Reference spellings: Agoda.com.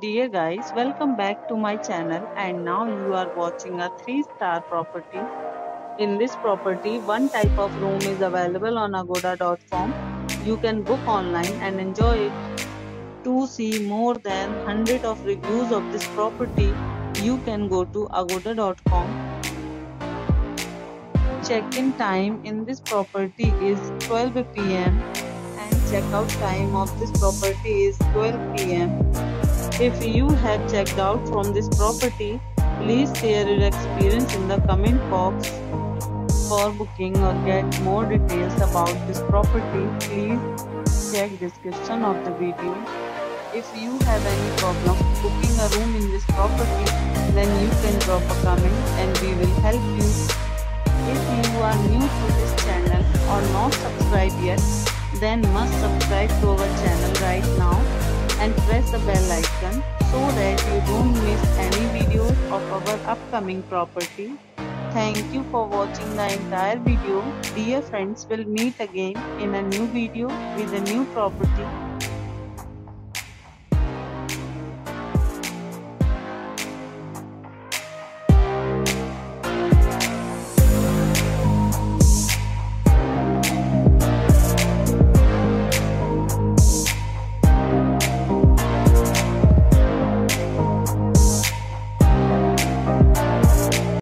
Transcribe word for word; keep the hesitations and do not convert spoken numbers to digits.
Dear guys, welcome back to my channel, and now you are watching a three star property. In this property, one type of room is available on Agoda dot com. You can book online and enjoy it. To see more than one hundred of reviews of this property, you can go to Agoda dot com. Check-in time in this property is twelve p m and check-out time of this property is twelve p m If you have checked out from this property, please share your experience in the comment box. For booking or get more details about this property, please check description of the video. If you have any problem booking a room in this property, then you can drop a comment and we will help you. If you are new to this channel or not subscribed yet, then must subscribe to our channel right now and press the bell icon so that you don't miss any videos of our upcoming property. Thank you for watching the entire video. Dear friends, we'll meet again in a new video with a new property.